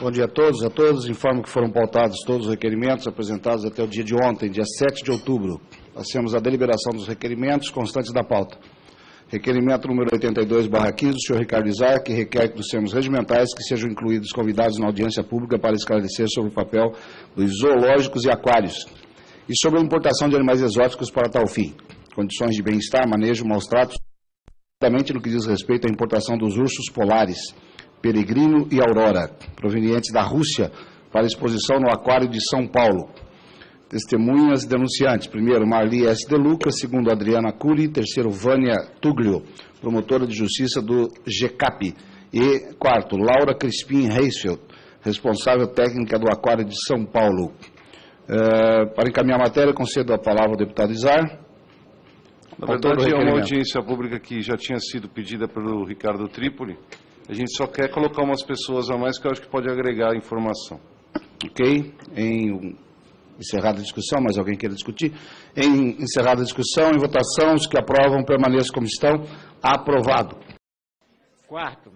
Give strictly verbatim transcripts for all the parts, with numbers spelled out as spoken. Bom dia a todos, a todos. Informo que foram pautados todos os requerimentos apresentados até o dia de ontem, dia sete de outubro. Passemos à deliberação dos requerimentos constantes da pauta. Requerimento número oitenta e dois, barra quinze, do senhor Ricardo Izar, que requer que dos termos regimentais que sejam incluídos convidados na audiência pública para esclarecer sobre o papel dos zoológicos e aquários e sobre a importação de animais exóticos para tal fim. Condições de bem-estar, manejo, maus-tratos, exatamente no que diz respeito à importação dos ursos polares, Peregrino e Aurora, provenientes da Rússia, para exposição no Aquário de São Paulo. Testemunhas e denunciantes. Primeiro, Marli S. Deluca. Segundo, Adriana Curi. Terceiro, Vânia Tuglio, promotora de justiça do GECAP. E quarto, Laura Crispim Reisfeld, responsável técnica do Aquário de São Paulo. Uh, para encaminhar a matéria, concedo a palavra ao deputado Izar. Na verdade, é uma audiência pública que já tinha sido pedida pelo Ricardo Trípoli. A gente só quer colocar umas pessoas a mais que eu acho que pode agregar informação. Ok. Em... Encerrada a discussão, mas alguém queira discutir? Em encerrada a discussão, em votação, os que aprovam permaneçam como estão. Aprovado. Quarto,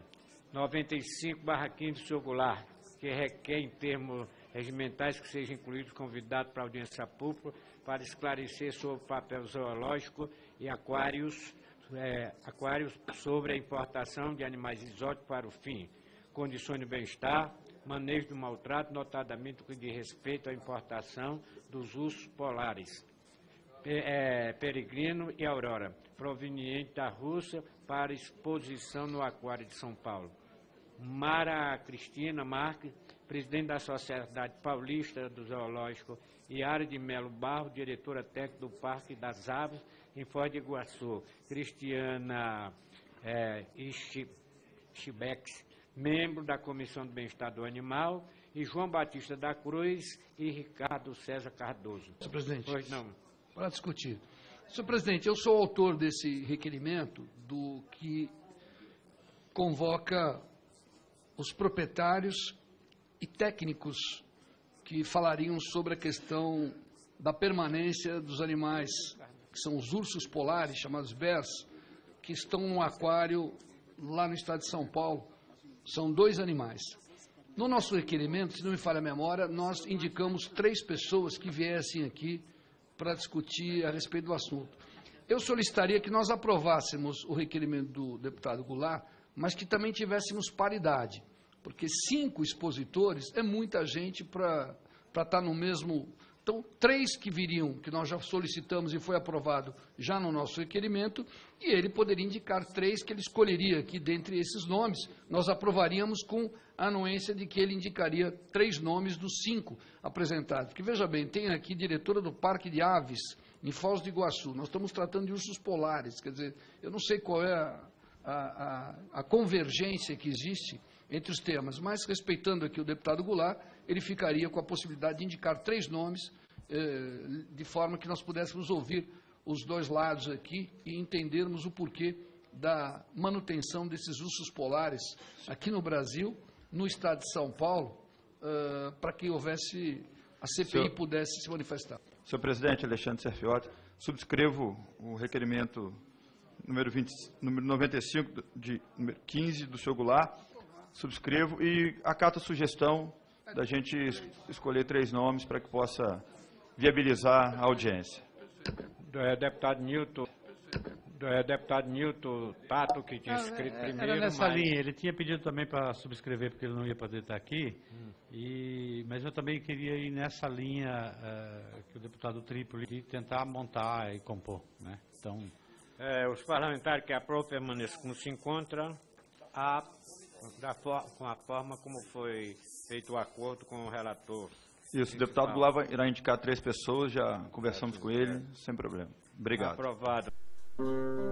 noventa e cinco, barra quinze, do senhor Goulart, que requer em termos regimentais que seja incluído convidado para audiência pública para esclarecer sobre o papel zoológico e aquários, é, aquários sobre a importação de animais exóticos para o fim. Condições de bem-estar, manejo do maltrato, notadamente no que respeito à importação dos ursos polares, é, Peregrino e Aurora, proveniente da Rússia, para exposição no Aquário de São Paulo. Mara Cristina Marques, presidente da Sociedade Paulista do Zoológico, e Yara de Melo Barro, diretora técnica do Parque das Aves, em Foz do Iguaçu. Cristiana é, Schibex, membro da Comissão do Bem-Estar do Animal, e João Batista da Cruz e Ricardo César Cardoso. Senhor presidente, pois não. Para discutir. Senhor presidente, eu sou autor desse requerimento do que convoca os proprietários e técnicos que falariam sobre a questão da permanência dos animais, que são os ursos polares, chamados bears, que estão no aquário lá no estado de São Paulo. São dois animais. No nosso requerimento, se não me falha a memória, nós indicamos três pessoas que viessem aqui para discutir a respeito do assunto. Eu solicitaria que nós aprovássemos o requerimento do deputado Goulart, mas que também tivéssemos paridade, porque cinco expositores é muita gente para para estar no mesmo... Então, três que viriam, que nós já solicitamos e foi aprovado já no nosso requerimento, e ele poderia indicar três que ele escolheria aqui dentre esses nomes. Nós aprovaríamos com a anuência de que ele indicaria três nomes dos cinco apresentados. Porque, veja bem, tem aqui diretora do Parque de Aves, em Foz do Iguaçu. Nós estamos tratando de ursos polares, quer dizer, eu não sei qual é a, a, a convergência que existe entre os temas, mas respeitando aqui o deputado Goulart, ele ficaria com a possibilidade de indicar três nomes, eh, de forma que nós pudéssemos ouvir os dois lados aqui e entendermos o porquê da manutenção desses ursos polares aqui no Brasil, no estado de São Paulo, eh, para que houvesse, a C P I senhor, pudesse se manifestar. Senhor presidente, Alexandre Serfiotti, subscrevo o requerimento número, vinte, número noventa e cinco, de, número quinze do senhor Goulart. Subscrevo e acato a sugestão da gente escolher três nomes para que possa viabilizar a audiência. Deputado Newton, deputado Newton Tato, que tinha escrito primeiro. Era nessa mas... linha, ele tinha pedido também para subscrever, porque ele não ia poder estar aqui, hum. e, mas eu também queria ir nessa linha uh, que o deputado Trípoli tentar montar e compor. Né? Então... É, os parlamentares que aprovam permaneçam como se encontram, a... Da for, com a forma como foi feito o acordo com o relator. Isso, o deputado Goulart irá indicar três pessoas, já conversamos com ele, sem problema. Obrigado. Aprovado.